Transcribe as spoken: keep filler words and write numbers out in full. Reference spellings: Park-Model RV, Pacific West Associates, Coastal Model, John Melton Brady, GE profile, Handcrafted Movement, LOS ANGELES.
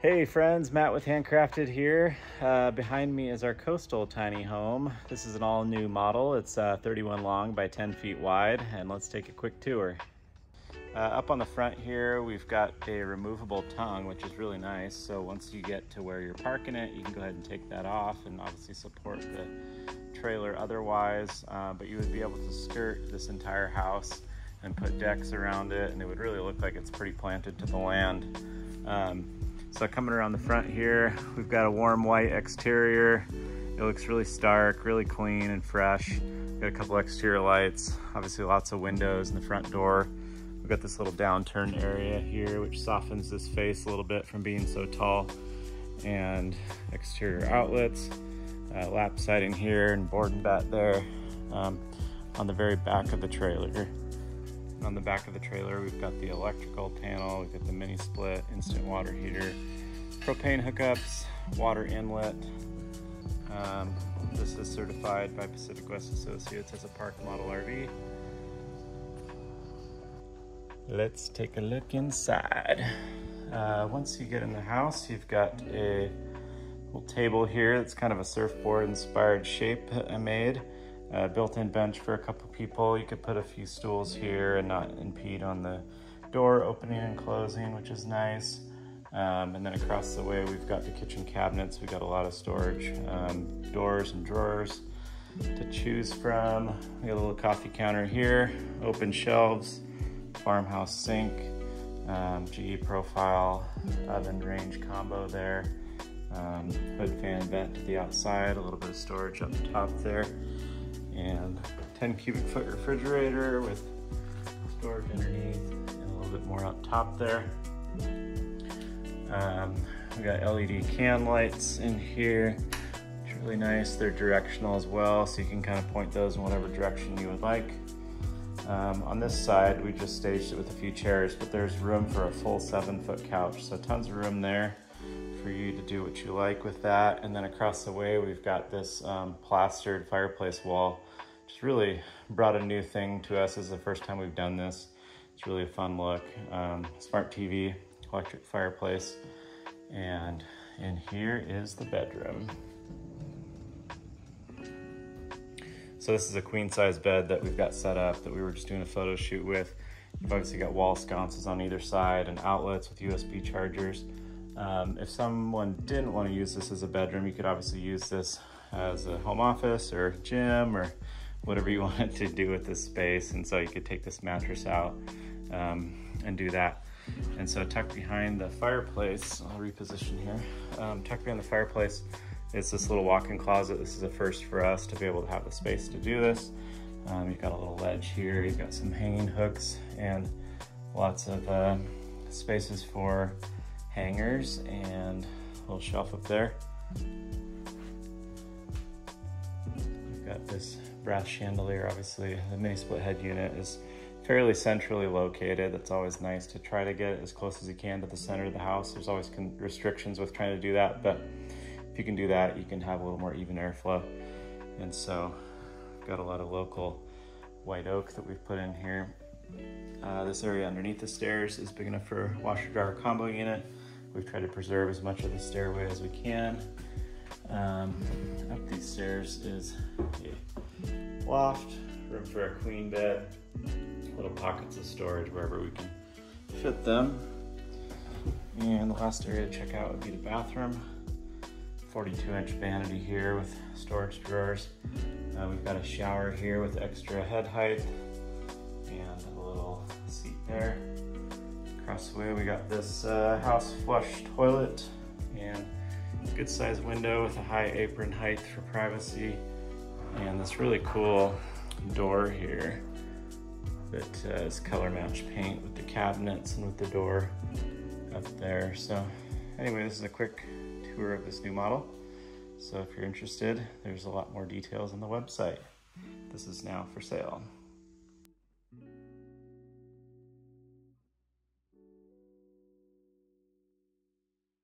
Hey friends, Matt with Handcrafted here. Uh, behind me is our coastal tiny home. This is an all new model. It's uh, thirty-one long by ten feet wide, and let's take a quick tour. Uh, up on the front here, we've got a removable tongue, which is really nice. So once you get to where you're parking it, you can go ahead and take that off and obviously support the trailer otherwise, uh, but you would be able to skirt this entire house and put decks around it, and it would really look like it's pretty planted to the land. Um, So coming around the front here, we've got a warm white exterior. It looks really stark, really clean and fresh. We've got a couple exterior lights, obviously lots of windows in the front door. We've got this little downturn area here, which softens this face a little bit from being so tall. And exterior outlets, uh, lap siding here and board and bat there. Um, on the very back of the trailer. On the back of the trailer, we've got the electrical panel, we've got the mini split, instant water heater, propane hookups, water inlet. Um, this is certified by Pacific West Associates as a Park-Model R V. Let's take a look inside. Uh, once you get in the house, you've got a little table here that's kind of a surfboard-inspired shape that I made. Uh, built-in bench for a couple people. You could put a few stools here and not impede on the door opening and closing, which is nice. Um, and then across the way, we've got the kitchen cabinets. We've got a lot of storage, um, doors and drawers to choose from. We got a little coffee counter here, open shelves, farmhouse sink, um, G E profile, oven range combo there, um, hood fan vent to the outside, a little bit of storage up top there. And ten cubic foot refrigerator with storage underneath and a little bit more up top there. Um, we got L E D can lights in here, which are really nice. They're directional as well, so you can kind of point those in whatever direction you would like. Um, on this side, we just staged it with a few chairs, but there's room for a full seven foot couch. So tons of room there for you to do what you like with that. And then across the way, we've got this um, plastered fireplace wall. Just really brought a new thing to us. This is the first time we've done this. It's really a fun look. Um, smart T V, electric fireplace. And in here is the bedroom. So this is a queen size bed that we've got set up that we were just doing a photo shoot with. You've obviously got wall sconces on either side and outlets with U S B chargers. Um, if someone didn't want to use this as a bedroom, you could obviously use this as a home office or gym or whatever you wanted to do with this space. And so you could take this mattress out um, and do that. And so tucked behind the fireplace, I'll reposition here, um, tucked behind the fireplace is this little walk-in closet. This is a first for us to be able to have the space to do this. Um, you've got a little ledge here, you've got some hanging hooks and lots of uh, spaces for hangers and a little shelf up there. We've got this brass chandelier, obviously. The mini split head unit is fairly centrally located. It's always nice to try to get it as close as you can to the center of the house. There's always restrictions with trying to do that, but if you can do that, you can have a little more even airflow. And so we've got a lot of local white oak that we've put in here. Uh, this area underneath the stairs is big enough for a washer-dryer combo unit. We've tried to preserve as much of the stairway as we can. Um, up these stairs is a loft, room for a queen bed, little pockets of storage wherever we can fit them. And the last area to check out would be the bathroom. forty-two inch vanity here with storage drawers. Uh, we've got a shower here with extra head height and a little seat there. Across the way, we got this uh, house flush toilet and a good sized window with a high apron height for privacy, and this really cool door here that uh, is color match paint with the cabinets and with the door up there. So anyway, this is a quick tour of this new model. So if you're interested, there's a lot more details on the website. This is now for sale.